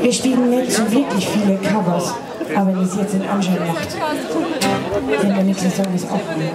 Wir spielen nicht wirklich viele Covers, aber wenn es jetzt in Anschein macht, dann der nächste Song ist auch gut.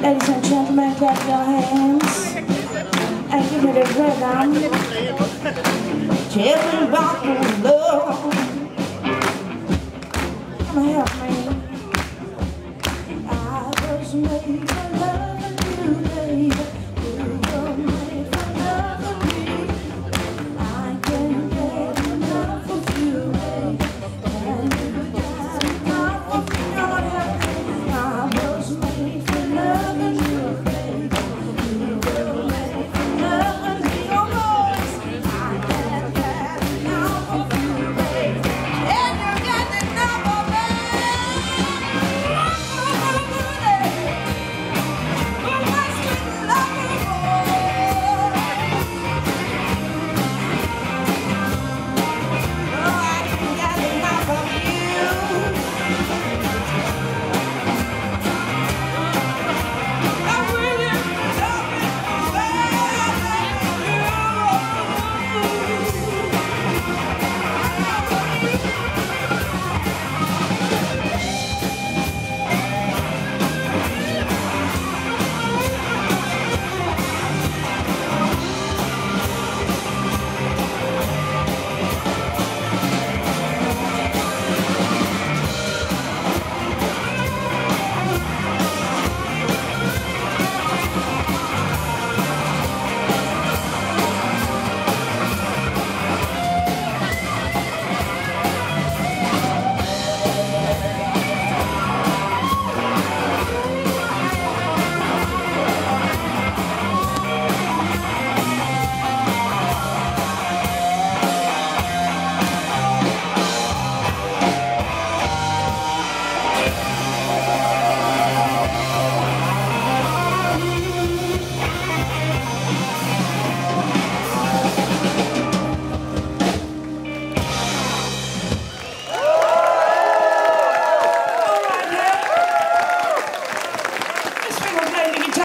Ladies and gentlemen, grab your hands and give it a rhythm. Cheers and rock and roll. Come on, help.